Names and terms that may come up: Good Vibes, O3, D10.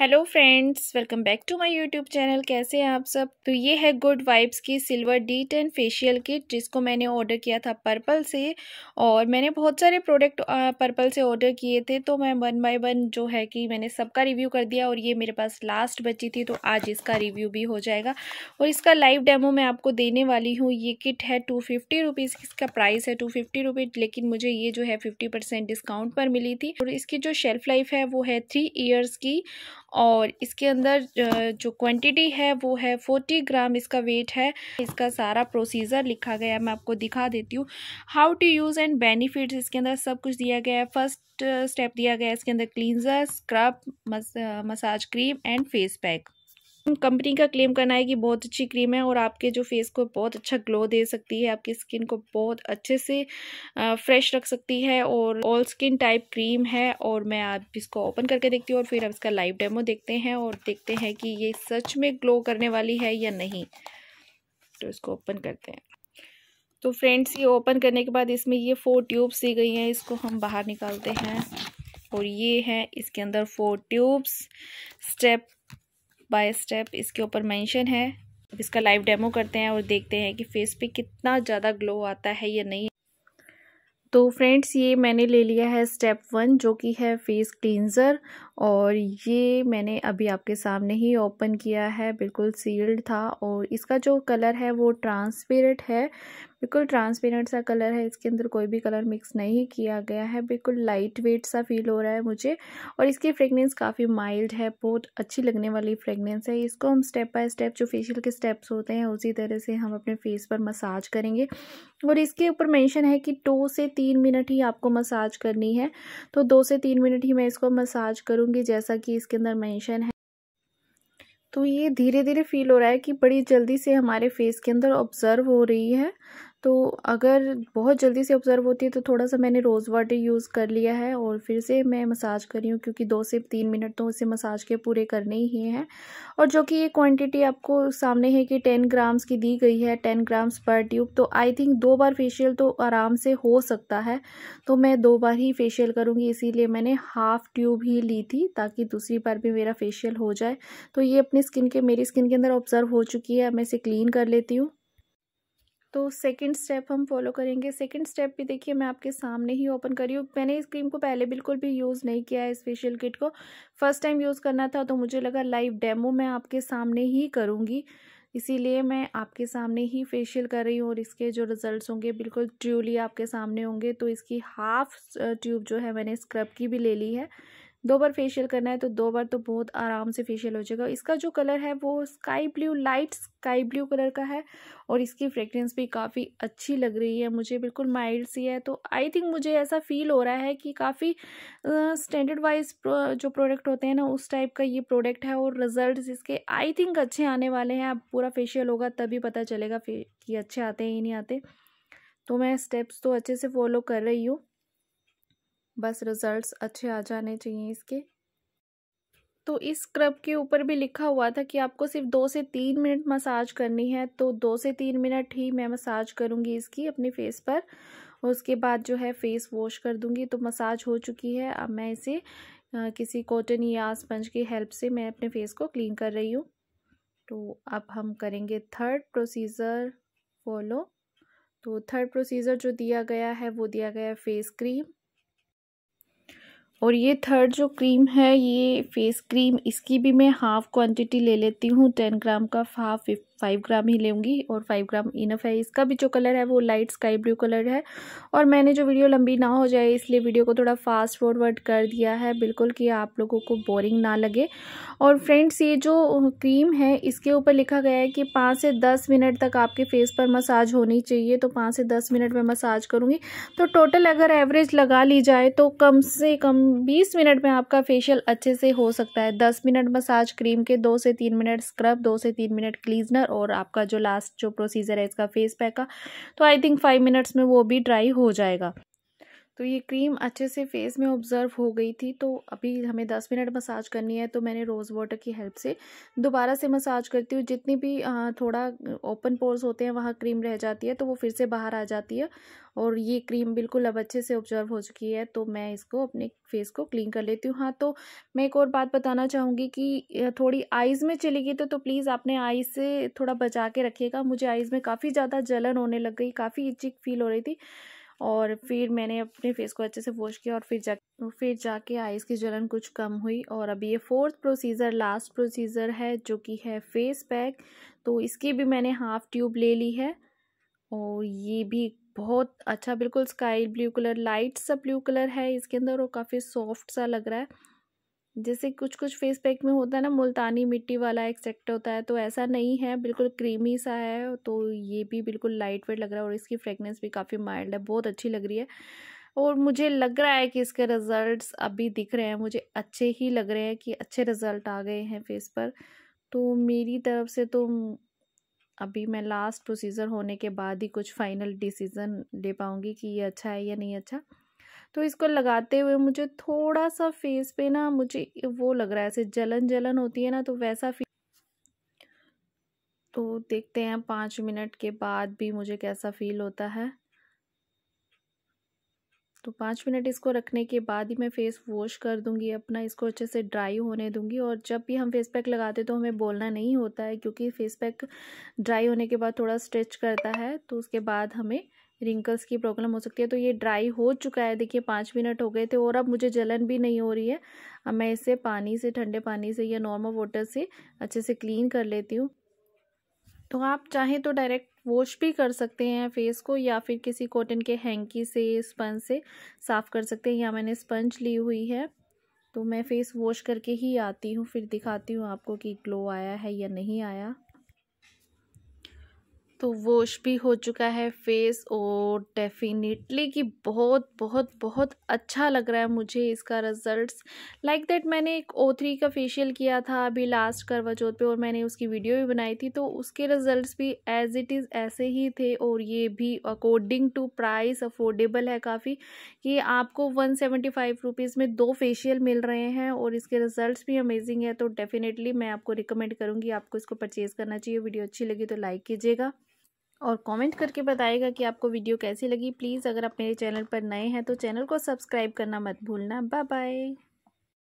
Hello friends, welcome back to my YouTube channel. कैसे हैं आप सब? तो ये है गुड वाइब्स की सिल्वर D10 फेशियल किट, जिसको मैंने ऑर्डर किया था पर्पल से। और मैंने बहुत सारे प्रोडक्ट पर्पल से ऑर्डर किए थे, तो मैं वन बाय वन जो है कि मैंने सबका रिव्यू कर दिया। और ये मेरे पास लास्ट बची थी, तो आज इसका रिव्यू भी हो जाएगा और इसका लाइव डेमो मैं आपको देने वाली हूँ। ये किट है 250 रुपीज़, इसका प्राइस है 250 रुपीज़, लेकिन मुझे ये जो है 50% डिस्काउंट पर मिली थी। और इसकी जो शेल्फ़ लाइफ है वो है 3 ईयर्स की। और इसके अंदर जो क्वांटिटी है वो है 40 ग्राम, इसका वेट है। इसका सारा प्रोसीजर लिखा गया है, मैं आपको दिखा देती हूँ। How to use and benefits, इसके अंदर सब कुछ दिया गया है। फर्स्ट स्टेप दिया गया है इसके अंदर cleanser, scrub, massage cream and face pack. Company का क्लेम करना है कि बहुत अच्छी क्रीम है और आपके जो फेस को बहुत अच्छा ग्लो दे सकती है, आपकी स्किन को बहुत अच्छे से फ्रेश रख सकती है और ऑल स्किन टाइप क्रीम है। और मैं आप इसको ओपन करके देखती हूँ और फिर हम इसका लाइव डेमो देखते हैं और देखते हैं कि ये सच में ग्लो करने वाली है या नहीं। तो इसको ओपन करते हैं। तो फ्रेंड्स, ये ओपन करने के बाद इसमें ये 4 ट्यूब्स दी गई हैं, इसको हम बाहर निकालते हैं। और ये है इसके अंदर 4 ट्यूब्स, स्टेप बाय स्टेप इसके ऊपर मेंशन है। अब इसका लाइव डेमो करते हैं और देखते हैं कि फेस पे कितना ज़्यादा ग्लो आता है या नहीं। तो फ्रेंड्स, ये मैंने ले लिया है स्टेप 1, जो कि है फेस क्लींजर। और ये मैंने अभी आपके सामने ही ओपन किया है, बिल्कुल सील्ड था। और इसका जो कलर है वो ट्रांसपेरेंट है, बिल्कुल ट्रांसपेरेंट सा कलर है। इसके अंदर कोई भी कलर मिक्स नहीं किया गया है, बिल्कुल लाइट वेट सा फील हो रहा है मुझे। और इसकी फ्रेगनेंस काफ़ी माइल्ड है, बहुत अच्छी लगने वाली फ्रेगनेंस है। इसको हम स्टेप बाय स्टेप, जो फेशियल के स्टेप्स होते हैं उसी तरह से हम अपने फेस पर मसाज करेंगे। और इसके ऊपर मेंशन है कि 2 से 3 मिनट ही आपको मसाज करनी है, तो 2 से 3 मिनट ही मैं इसको मसाज करूँगी, जैसा कि इसके अंदर मेंशन है। तो ये धीरे धीरे फील हो रहा है कि बड़ी जल्दी से हमारे फेस के अंदर ऑब्ज़र्व हो रही है। तो अगर बहुत जल्दी से ऑब्ज़र्व होती है तो थोड़ा सा मैंने रोज़ वाटर यूज़ कर लिया है और फिर से मैं मसाज कर रही हूँ, क्योंकि 2 से 3 मिनट तो उसे मसाज के पूरे करने ही हैं। और जो कि ये क्वांटिटी आपको सामने है कि 10 ग्राम्स की दी गई है, 10 ग्राम्स पर ट्यूब। तो आई थिंक 2 बार फेशियल तो आराम से हो सकता है, तो मैं 2 बार ही फेशियल करूँगी, इसीलिए मैंने हाफ ट्यूब ही ली थी, ताकि दूसरी बार भी मेरा फेशियल हो जाए। तो ये अपनी स्किन के, मेरी स्किन के अंदर ऑब्ज़र्व हो चुकी है, मैं इसे क्लीन कर लेती हूँ। तो सेकंड स्टेप हम फॉलो करेंगे। सेकंड स्टेप भी देखिए मैं आपके सामने ही ओपन कर रही हूँ। मैंने इस क्रीम को पहले बिल्कुल भी यूज़ नहीं किया है, इस फेशियल किट को फर्स्ट टाइम यूज़ करना था, तो मुझे लगा लाइव डेमो मैं आपके सामने ही करूँगी, इसीलिए मैं आपके सामने ही फेशियल कर रही हूँ। और इसके जो रिजल्ट्स होंगे बिल्कुल ट्रूली आपके सामने होंगे। तो इसकी हाफ ट्यूब जो है मैंने स्क्रब की भी ले ली है। 2 बार फेशियल करना है, तो 2 बार तो बहुत आराम से फेशियल हो जाएगा। इसका जो कलर है वो sky blue, light sky blue colour का है। और इसकी फ्रेगरेंस भी काफ़ी अच्छी लग रही है मुझे, बिल्कुल माइल्ड सी है। तो आई थिंक मुझे ऐसा फील हो रहा है कि काफ़ी स्टैंडर्ड वाइज जो प्रोडक्ट होते हैं ना, उस टाइप का ये प्रोडक्ट है। और रिजल्ट्स इसके आई थिंक अच्छे आने वाले हैं। अब पूरा फेशियल होगा तभी पता चलेगा कि अच्छे आते हैं या नहीं आते। तो मैं स्टेप्स तो अच्छे से फॉलो कर रही हूँ, बस रिजल्ट्स अच्छे आ जाने चाहिए इसके। तो इस स्क्रब के ऊपर भी लिखा हुआ था कि आपको सिर्फ 2 से 3 मिनट मसाज करनी है, तो 2 से 3 मिनट ही मैं मसाज करूँगी इसकी अपने फेस पर। उसके बाद जो है फेस वॉश कर दूँगी। तो मसाज हो चुकी है, अब मैं इसे किसी कॉटन या स्पंज की हेल्प से मैं अपने फेस को क्लीन कर रही हूँ। तो अब हम करेंगे थर्ड प्रोसीजर फॉलो। तो थर्ड प्रोसीजर जो दिया गया है वो दिया गया है फेस क्रीम। और ये थर्ड जो क्रीम है, ये फेस क्रीम, इसकी भी मैं हाफ़ क्वांटिटी ले लेती हूँ। 10 ग्राम का हाफ 5 ग्राम ही लेंगी और 5 ग्राम इनफ है। इसका भी जो कलर है वो लाइट स्काई ब्लू कलर है। और मैंने जो वीडियो लंबी ना हो जाए इसलिए वीडियो को थोड़ा फास्ट फॉरवर्ड कर दिया है, बिल्कुल कि आप लोगों को बोरिंग ना लगे। और फ्रेंड्स, ये जो क्रीम है इसके ऊपर लिखा गया है कि 5 से 10 मिनट तक आपके फेस पर मसाज होनी चाहिए। तो 5 से 10 मिनट में मसाज करूँगी, तो टोटल अगर एवरेज लगा ली जाए तो कम से कम 20 मिनट में आपका फेशियल अच्छे से हो सकता है। 10 मिनट मसाज क्रीम के, 2 से 3 मिनट स्क्रब, 2 से 3 मिनट क्लींजनर और आपका जो लास्ट जो प्रोसीजर है इसका फेस पैक का, तो आई थिंक 5 मिनट्स में वो भी ड्राई हो जाएगा। तो ये क्रीम अच्छे से फेस में ऑब्जर्व हो गई थी। तो अभी हमें 10 मिनट मसाज करनी है, तो मैंने रोज़ वाटर की हेल्प से दोबारा से मसाज करती हूँ। जितनी भी थोड़ा ओपन पोर्स होते हैं वहाँ क्रीम रह जाती है, तो वो फिर से बाहर आ जाती है। और ये क्रीम बिल्कुल अब अच्छे से ऑब्जर्व हो चुकी है, तो मैं इसको अपने फेस को क्लीन कर लेती हूँ। हाँ, तो मैं एक और बात बताना चाहूँगी कि थोड़ी आइज़ में चली गई तो प्लीज़ आपने आइज़ से थोड़ा बचा के रखिएगा। मुझे आइज़ में काफ़ी ज़्यादा जलन होने लग गई, काफ़ी इचिंग फील हो रही थी। और फिर मैंने अपने फेस को अच्छे से वॉश किया और फिर जाके आइज़ की जलन कुछ कम हुई। और अभी ये फोर्थ प्रोसीजर, लास्ट प्रोसीजर है, जो कि है फेस पैक। तो इसकी भी मैंने हाफ ट्यूब ले ली है और ये भी बहुत अच्छा, बिल्कुल स्काई ब्लू कलर, लाइट सा ब्लू कलर है इसके अंदर और काफ़ी सॉफ्ट सा लग रहा है। जैसे कुछ कुछ फेस पैक में होता है ना, मुल्तानी मिट्टी वाला एक्सेक्ट होता है, तो ऐसा नहीं है, बिल्कुल क्रीमी सा है। तो ये भी बिल्कुल लाइट वेट लग रहा है और इसकी फ्रेगनेंस भी काफ़ी माइल्ड है, बहुत अच्छी लग रही है। और मुझे लग रहा है कि इसके रिज़ल्ट्स अभी दिख रहे हैं, मुझे अच्छे ही लग रहे हैं कि अच्छे रिज़ल्ट आ गए हैं फेस पर। तो मेरी तरफ से तो अभी मैं लास्ट प्रोसीजर होने के बाद ही कुछ फाइनल डिसीज़न ले पाऊँगी कि ये अच्छा है या नहीं अच्छा। तो इसको लगाते हुए मुझे थोड़ा सा फेस पे ना, मुझे वो लग रहा है ऐसे जलन जलन होती है ना, तो वैसा फील। तो देखते हैं 5 मिनट के बाद भी मुझे कैसा फील होता है। तो 5 मिनट इसको रखने के बाद ही मैं फेस वॉश कर दूंगी अपना, इसको अच्छे से ड्राई होने दूंगी। और जब भी हम फेस पैक लगाते तो हमें बोलना नहीं होता है, क्योंकि फेस पैक ड्राई होने के बाद थोड़ा स्ट्रेच करता है, तो उसके बाद हमें रिंकल्स की प्रॉब्लम हो सकती है। तो ये ड्राई हो चुका है, देखिए 5 मिनट हो गए थे और अब मुझे जलन भी नहीं हो रही है। अब मैं इसे पानी से, ठंडे पानी से या नॉर्मल वाटर से अच्छे से क्लीन कर लेती हूँ। तो आप चाहें तो डायरेक्ट वॉश भी कर सकते हैं फेस को, या फिर किसी कॉटन के हैंकी से, स्पंज से साफ़ कर सकते हैं। यहाँ मैंने स्पंज ली हुई है, तो मैं फेस वॉश करके ही आती हूँ, फिर दिखाती हूँ आपको कि ग्लो आया है या नहीं आया। तो वॉश भी हो चुका है फेस और डेफिनेटली कि बहुत बहुत बहुत अच्छा लग रहा है मुझे इसका रिज़ल्ट्स। लाइक दैट मैंने एक O3 का फेशियल किया था अभी लास्ट करवा चौथ पे और मैंने उसकी वीडियो भी बनाई थी, तो उसके रिज़ल्ट्स भी एज़ इट इज़ ऐसे ही थे। और ये भी अकॉर्डिंग टू प्राइस अफोर्डेबल है काफ़ी, ये आपको 175 रुपीज़ में 2 फेशियल मिल रहे हैं और इसके रिज़ल्ट भी अमेजिंग है। तो डेफिनेटली मैं आपको रिकमेंड करूँगी, आपको इसको परचेज़ करना चाहिए। वीडियो अच्छी लगी तो लाइक कीजिएगा और कमेंट करके बताइएगा कि आपको वीडियो कैसी लगी। प्लीज़ अगर आप मेरे चैनल पर नए हैं तो चैनल को सब्सक्राइब करना मत भूलना। Bye bye.